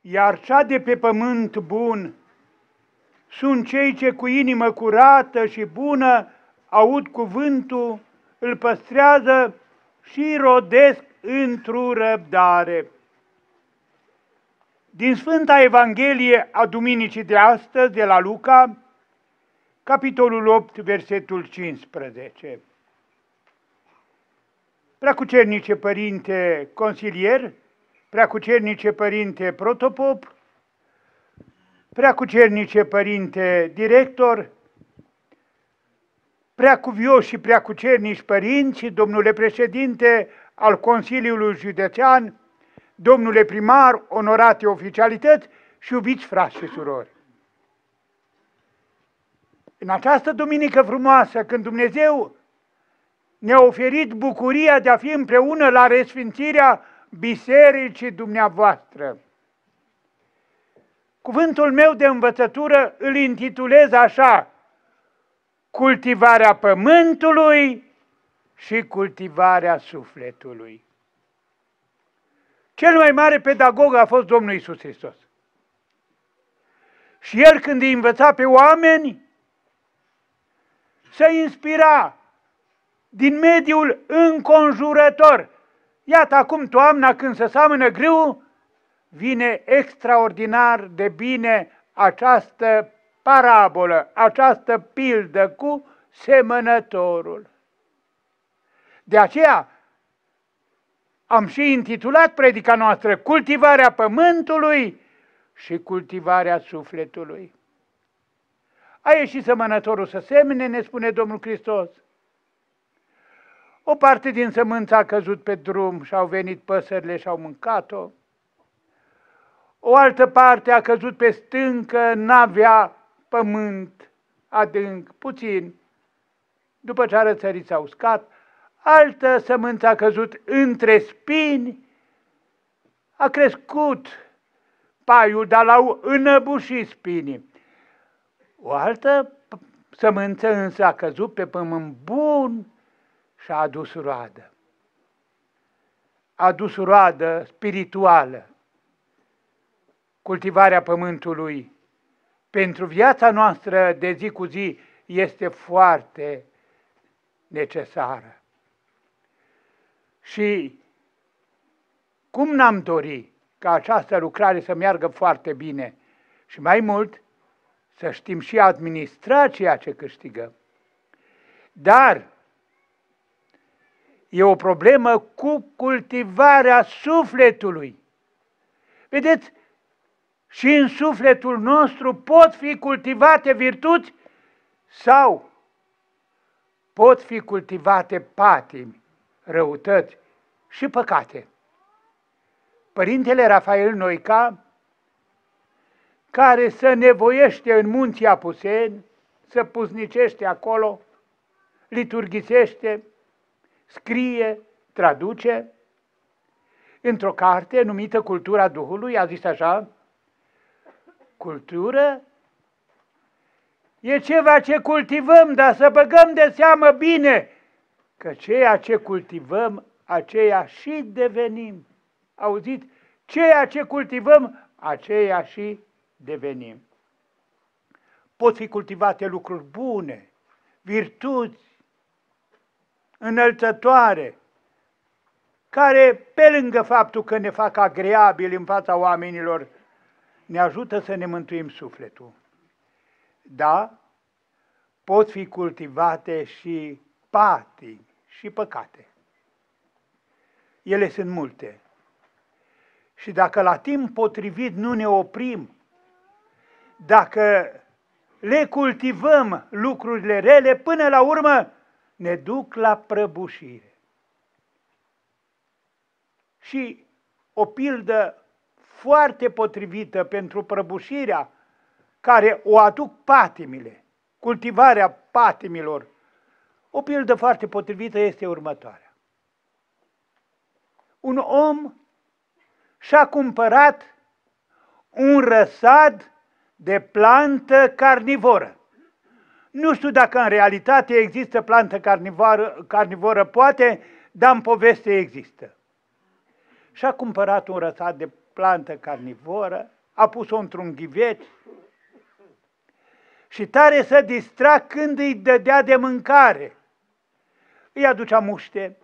Iar cea de pe pământ bun sunt cei ce cu inimă curată și bună aud cuvântul, îl păstrează și rodesc într-o răbdare. Din Sfânta Evanghelie a duminicii de astăzi, de la Luca, capitolul 8, versetul 15. Preacucernice Părinte Consilier, Preacucernice Părinte Protopop, Preacucernice Părinte Director, Preacuvioși și Preacucernici Părinți, Domnule Președinte al Consiliului Județean, Domnule Primar, onorate oficialități și iubiți frați și surori. În această duminică frumoasă, când Dumnezeu ne-a oferit bucuria de a fi împreună la resfințirea Bisericii dumneavoastră, cuvântul meu de învățătură îl intitulez așa: cultivarea pământului și cultivarea sufletului. Cel mai mare pedagog a fost Domnul Iisus Hristos. Și El, când îi învăța pe oameni, se inspira din mediul înconjurător. Iată, acum toamna, când se seamănă grâu, vine extraordinar de bine această parabolă, această pildă cu semănătorul. De aceea am și intitulat predica noastră Cultivarea pământului și cultivarea sufletului. A ieșit semănătorul să semene, ne spune Domnul Hristos. O parte din sămânță a căzut pe drum și au venit păsările și au mâncat-o. O altă parte a căzut pe stâncă, n-avea pământ adânc, puțin. După ce a răsărit s-a uscat. Altă sămânță a căzut între spini, a crescut paiul, dar l-au înăbușit spinii. O altă sămânță însă a căzut pe pământ bun și a adus roadă. A adus roadă spirituală. Cultivarea pământului pentru viața noastră de zi cu zi este foarte necesară. Și cum n-am dori ca această lucrare să meargă foarte bine și mai mult să știm și administra ceea ce câștigăm. Dar e o problemă cu cultivarea sufletului. Vedeți, și în sufletul nostru pot fi cultivate virtuți sau pot fi cultivate patimi, răutăți și păcate. Părintele Rafael Noica, care se nevoiește în munții Apuseni, se puznicește acolo, liturghisește, scrie, traduce, într-o carte numită Cultura Duhului, a zis așa: cultură e ceva ce cultivăm, dar să băgăm de seamă bine că ceea ce cultivăm, aceea și devenim. Auziți? Ceea ce cultivăm, aceea și devenim. Pot fi cultivate lucruri bune, virtuți, înălțătoare, care, pe lângă faptul că ne fac agreabili în fața oamenilor, ne ajută să ne mântuim sufletul. Da, pot fi cultivate și patii și păcate. Ele sunt multe. Și dacă la timp potrivit nu ne oprim, dacă le cultivăm, lucrurile rele, până la urmă ne duc la prăbușire. Și o pildă foarte potrivită pentru prăbușirea care o aduc patimile, cultivarea patimilor, o pildă foarte potrivită este următoarea. Un om și-a cumpărat un răsad de plantă carnivoră. Nu știu dacă în realitate există plantă carnivoră, poate, dar în poveste există. Și-a cumpărat un răsad de plantă carnivoră, a pus-o într-un ghiveci și tare se distra când îi dădea de mâncare. Îi aducea muște,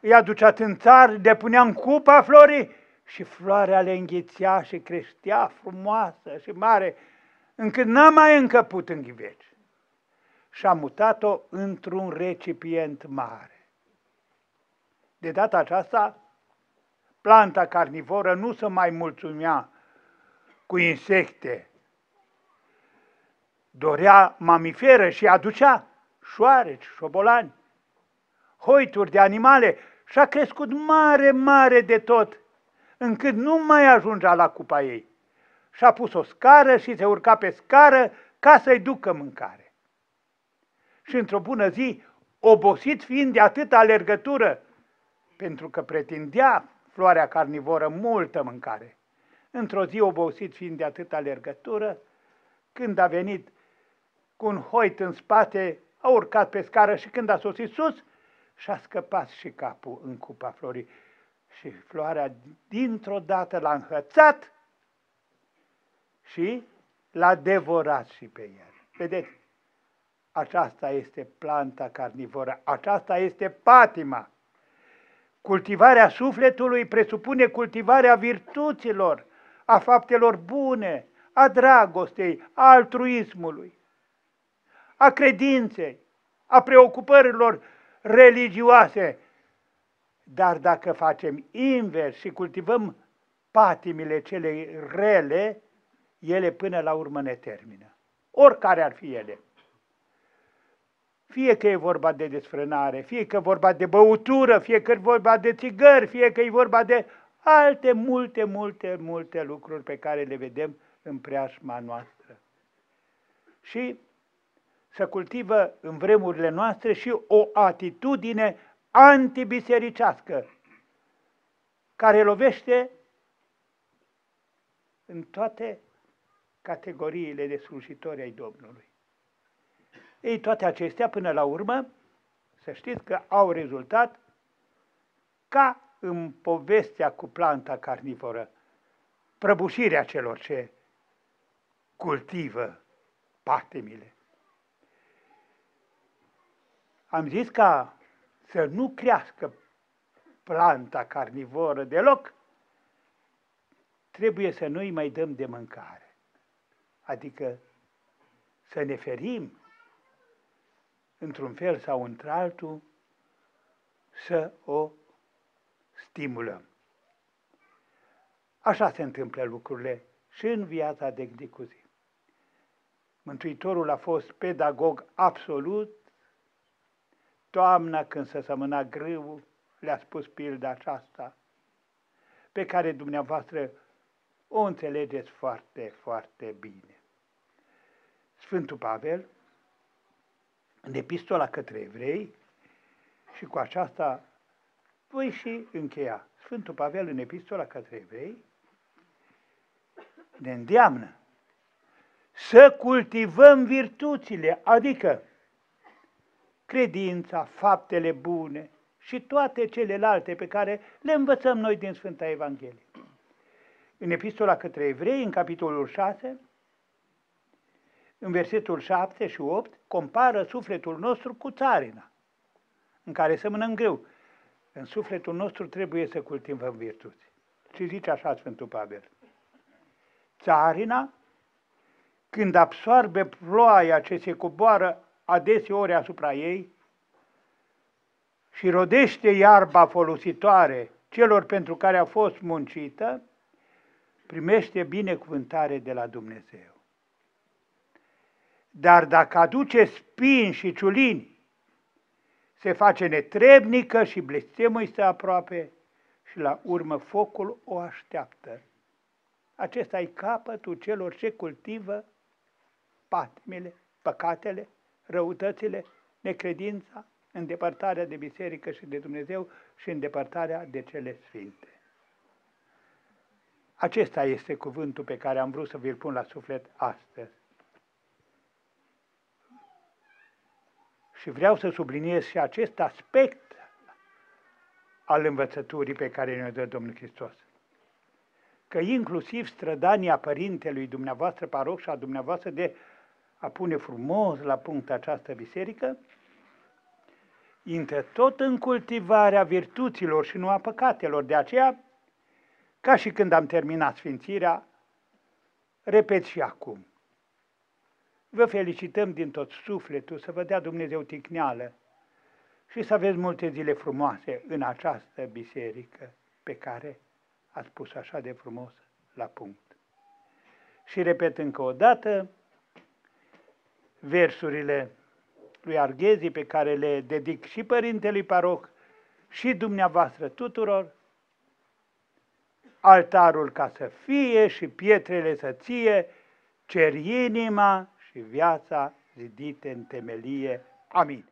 îi aducea tânțar, depunea în cupa florii și floarea le înghițea și creștea frumoasă și mare, încât n-a mai încăput în ghiveci. Și a mutat-o într-un recipient mare. De data aceasta, planta carnivoră nu se mai mulțumea cu insecte. Dorea mamifere și aducea șoareci, șobolani, hoituri de animale și a crescut mare, mare de tot, încât nu mai ajungea la cupa ei. Și-a pus o scară și se urca pe scară ca să-i ducă mâncare. Și într-o bună zi, obosit fiind de atâta alergătură, pentru că pretindea floarea carnivoră multă mâncare, într-o zi, obosit fiind de atâta alergătură, când a venit cu un hoit în spate, a urcat pe scară și când a sosit sus, și-a scăpat și capul în cupa florii. Și floarea dintr-o dată l-a înhățat și l-a devorat și pe el. Vedeți? Aceasta este planta carnivoră, aceasta este patima. Cultivarea sufletului presupune cultivarea virtuților, a faptelor bune, a dragostei, a altruismului, a credinței, a preocupărilor religioase. Dar dacă facem invers și cultivăm patimile cele rele, ele până la urmă ne termină, oricare ar fi ele. Fie că e vorba de desfrânare, fie că e vorba de băutură, fie că e vorba de țigări, fie că e vorba de alte multe lucruri pe care le vedem în preajma noastră. Și să cultivă în vremurile noastre și o atitudine antibisericească, care lovește în toate categoriile de slujitori ai Domnului. Ei, toate acestea, până la urmă, să știți că au rezultat ca în povestea cu planta carnivoră, prăbușirea celor ce cultivă patimile. Am zis ca să nu crească planta carnivoră deloc, trebuie să nu-i mai dăm de mâncare. Adică să ne ferim într-un fel sau într-altul, să o stimulăm. Așa se întâmplă lucrurile și în viața de zi cu zi. Mântuitorul a fost pedagog absolut. Toamna, când se sămâna grâul, le-a spus pilda aceasta, pe care dumneavoastră o înțelegeți foarte, foarte bine. Sfântul Pavel, în epistola către evrei, și cu aceasta voi și încheia. Sfântul Pavel, în epistola către evrei, ne îndeamnă să cultivăm virtuțile, adică credința, faptele bune și toate celelalte pe care le învățăm noi din Sfânta Evanghelie. În epistola către evrei, în capitolul 6, în versetul 7 și 8, compară sufletul nostru cu țarina, în care semănăm greu. În sufletul nostru trebuie să cultivăm virtuți. Și zice așa Sfântul Pavel: țarina, când absoarbe ploaia ce se coboară adeseori asupra ei și rodește iarba folositoare celor pentru care a fost muncită, primește binecuvântare de la Dumnezeu. Dar dacă aduce spini și ciulini, se face netrebnică și blestemul este aproape și la urmă focul o așteaptă. Acesta e capătul celor ce cultivă patimile, păcatele, răutățile, necredința, îndepărtarea de biserică și de Dumnezeu și îndepărtarea de cele sfinte. Acesta este cuvântul pe care am vrut să vi-l pun la suflet astăzi. Și vreau să subliniez și acest aspect al învățăturii pe care ne-o dă Domnul Hristos. că inclusiv strădania părintelui dumneavoastră paroh și a dumneavoastră de a pune frumos la punct această biserică, intră tot în cultivarea virtuților și nu a păcatelor. De aceea, ca și când am terminat sfințirea, repet și acum. Vă felicităm din tot sufletul, să vă dea Dumnezeu ticneală și să aveți multe zile frumoase în această biserică pe care ați pus așa de frumos la punct. Și repet încă o dată versurile lui Arghezi pe care le dedic și părintelui paroh și dumneavoastră tuturor. Altarul ca să fie și pietrele să ție, cer inima și viața zidite în temelie. Amin.